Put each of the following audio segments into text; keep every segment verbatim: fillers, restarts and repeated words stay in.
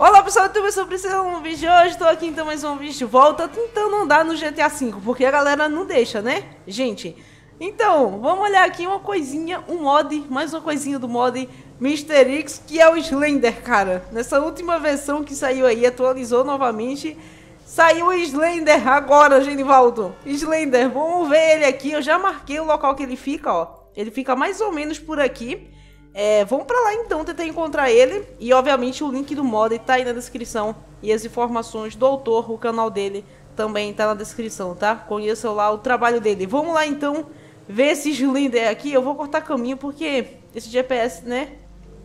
Olá pessoal, eu estou precisando de um vídeo hoje, estou aqui então mais um vídeo de volta, tentando andar no G T A cinco, porque a galera não deixa, né, gente? Então, vamos olhar aqui uma coisinha, um mod, mais uma coisinha do mod mister X, que é o Slender, cara. Nessa última versão que saiu aí, atualizou novamente, saiu o Slender agora, Genivaldo. Slender, vamos ver ele aqui, eu já marquei o local que ele fica, ó. Ele fica mais ou menos por aqui. É, vamos pra lá então, tentar encontrar ele. E obviamente o link do mod tá aí na descrição. E as informações do autor, o canal dele, também tá na descrição, tá? Conheçam lá o trabalho dele. Vamos lá então, ver esse Slender aqui. Eu vou cortar caminho porque esse G P S, né?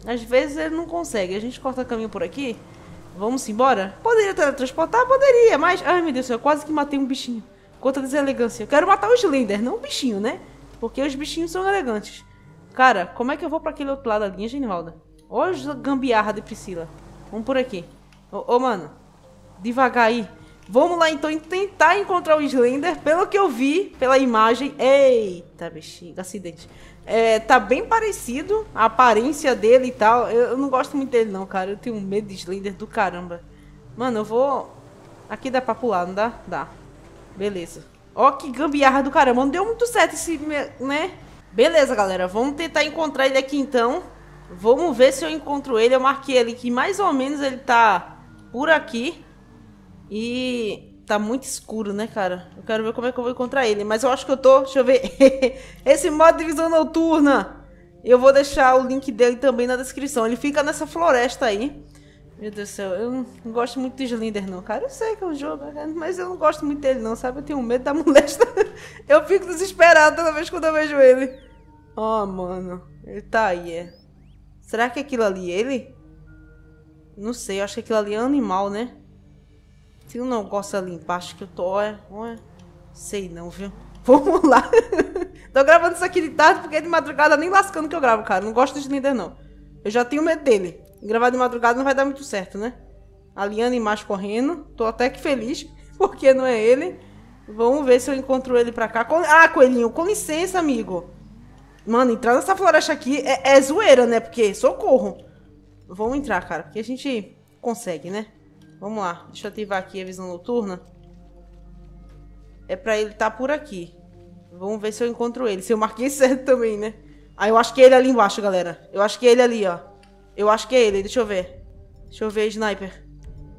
Às vezes ele não consegue, a gente corta caminho por aqui. Vamos embora? Poderia teletransportar? Poderia, mas... Ai meu Deus, eu quase que matei um bichinho. Quanta deselegância. Eu quero matar o Slender, não o bichinho, né? Porque os bichinhos são elegantes. Cara, como é que eu vou pra aquele outro lado da linha, Genivaldo? Olha a gambiarra de Priscila. Vamos por aqui. Ô, ô, mano. Devagar aí. Vamos lá, então, tentar encontrar o Slender. Pelo que eu vi, pela imagem... Eita, bexiga. Acidente. É, tá bem parecido a aparência dele e tal. Eu, eu não gosto muito dele, não, cara. Eu tenho medo de Slender do caramba. Mano, eu vou... Aqui dá pra pular, não dá? Dá. Beleza. Ó, que gambiarra do caramba. Não deu muito certo esse... né? Beleza, galera, vamos tentar encontrar ele aqui então. Vamos ver se eu encontro ele. Eu marquei ele que mais ou menos ele tá por aqui. E tá muito escuro, né, cara? Eu quero ver como é que eu vou encontrar ele. Mas eu acho que eu tô... Deixa eu ver. Esse modo de visão noturna. Eu vou deixar o link dele também na descrição. Ele fica nessa floresta aí. Meu Deus do céu, eu não gosto muito de Slender não, cara. Eu sei que é um jogo, mas eu não gosto muito dele não, sabe? Eu tenho medo da molesta. Eu fico desesperado toda vez quando eu vejo ele. Oh, mano. Ele tá aí, é. Será que aquilo ali é ele? Não sei, eu acho que aquilo ali é animal, né? Se eu não gosto ali embaixo, que eu tô... Olha, olha. Sei não, viu? Vamos lá. Tô gravando isso aqui de tarde, porque de madrugada nem lascando que eu gravo, cara. Não gosto de Slender, não. Eu já tenho medo dele. Gravar de madrugada não vai dar muito certo, né? A Liana e mais correndo. Tô até que feliz, porque não é ele. Vamos ver se eu encontro ele pra cá. Ah, coelhinho, com licença, amigo. Mano, entrar nessa floresta aqui é, é zoeira, né? Porque, socorro. Vamos entrar, cara, porque a gente consegue, né? Vamos lá. Deixa eu ativar aqui a visão noturna. É pra ele estar por aqui. Vamos ver se eu encontro ele. Se eu marquei certo também, né? Ah, eu acho que é ele ali embaixo, galera. Eu acho que é ele ali, ó. Eu acho que é ele, deixa eu ver. Deixa eu ver, Sniper.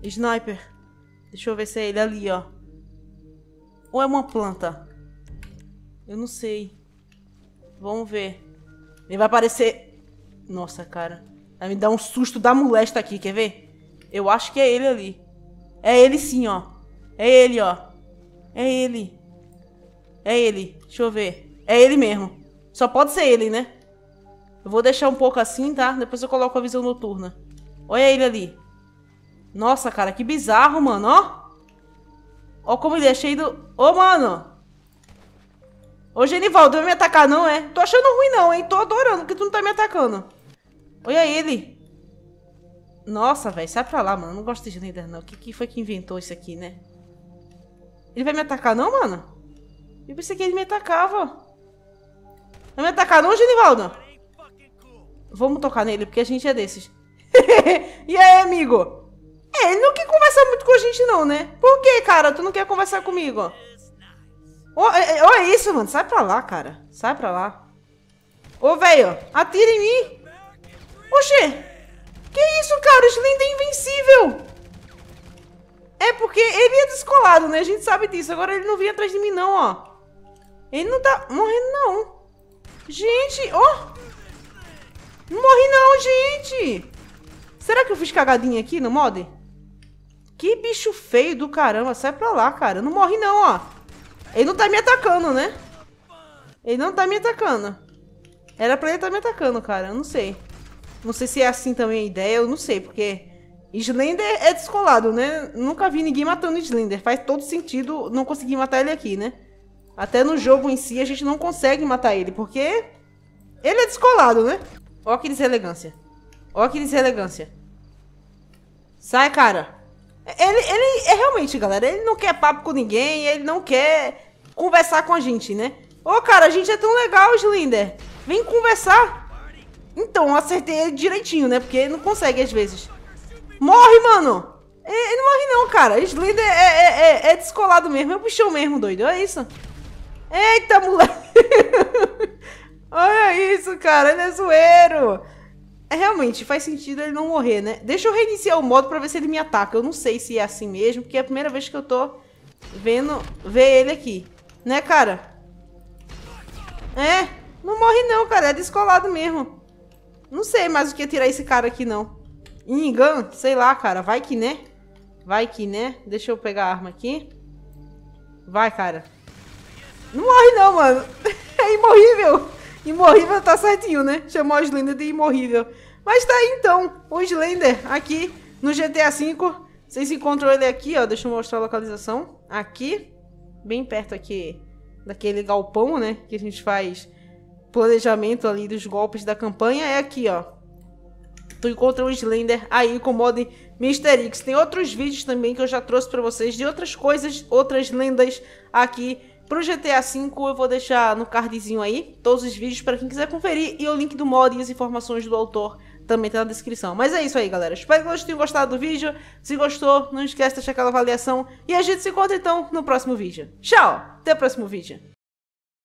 Sniper. Deixa eu ver se é ele ali, ó. Ou é uma planta? Eu não sei. Vamos ver. Ele vai aparecer... Nossa, cara. Vai me dar um susto da molesta aqui, quer ver? Eu acho que é ele ali. É ele sim, ó. É ele, ó. É ele. É ele. Deixa eu ver. É ele mesmo. Só pode ser ele, né? Eu vou deixar um pouco assim, tá? Depois eu coloco a visão noturna. Olha ele ali. Nossa, cara, que bizarro, mano, ó. Ó como ele é cheio do... Ô, mano. Ô, Genivaldo, vai me atacar não, é? Tô achando ruim não, hein? Tô adorando porque tu não tá me atacando. Olha ele. Nossa, velho, sai pra lá, mano. Não gosto de Slender, não. O que, que foi que inventou isso aqui, né? Ele vai me atacar não, mano? Eu pensei que ele me atacava. Vai me atacar não, Genivaldo? Vamos tocar nele, porque a gente é desses. E aí, amigo? É, ele não quer conversar muito com a gente não, né? Por que, cara? Tu não quer conversar comigo? Ó, é, ó, é isso, mano. Sai pra lá, cara. Sai pra lá. Ô, velho. Atira em mim. Oxê. Que isso, cara? O Slender é invencível. É porque ele é descolado, né? A gente sabe disso. Agora ele não vinha atrás de mim não, ó. Ele não tá morrendo não. Gente, ó. Não morri não, gente! Será que eu fiz cagadinha aqui no mod? Que bicho feio do caramba. Sai pra lá, cara. Eu não morri não, ó. Ele não tá me atacando, né? Ele não tá me atacando. Era pra ele tá me atacando, cara. Eu não sei. Não sei se é assim também a ideia. Eu não sei, porque... Slender é descolado, né? Nunca vi ninguém matando Slender. Faz todo sentido não conseguir matar ele aqui, né? Até no jogo em si a gente não consegue matar ele, porque... Ele é descolado, né? Ó que deselegância. Ó que deselegância. Sai, cara. Ele, ele é realmente, galera, ele não quer papo com ninguém, ele não quer conversar com a gente, né? Ô, cara, a gente é tão legal, Slender. Vem conversar. Então, eu acertei ele direitinho, né? Porque ele não consegue às vezes. Morre, mano! Ele não morre não, cara. Slender é, é, é, é descolado mesmo. É o bichão mesmo, doido. Olha isso. Eita, moleque. Olha isso, cara. Ele é zoeiro. É, realmente, faz sentido ele não morrer, né? Deixa eu reiniciar o modo pra ver se ele me ataca. Eu não sei se é assim mesmo, porque é a primeira vez que eu tô vendo... ver ele aqui. Né, cara? É. Não morre não, cara. É descolado mesmo. Não sei mais o que é tirar esse cara aqui, não. Engano? Sei lá, cara. Vai que, né? Vai que, né? Deixa eu pegar a arma aqui. Vai, cara. Não morre não, mano. É imorrível. Imorrível tá certinho, né? Chamou o Slender de imorrível. Mas tá aí, então. O Slender aqui no G T A cinco. Vocês encontram ele aqui, ó. Deixa eu mostrar a localização. Aqui. Bem perto aqui daquele galpão, né? Que a gente faz planejamento ali dos golpes da campanha. É aqui, ó. Tu encontra o Slender aí com o mod Mister X. Tem outros vídeos também que eu já trouxe pra vocês de outras coisas, outras lendas aqui pro G T A cinco. Eu vou deixar no cardzinho aí todos os vídeos pra quem quiser conferir. E o link do mod e as informações do autor também tá na descrição. Mas é isso aí, galera. Espero que vocês tenham gostado do vídeo. Se gostou, não esquece de deixar aquela avaliação. E a gente se encontra então no próximo vídeo. Tchau! Até o próximo vídeo.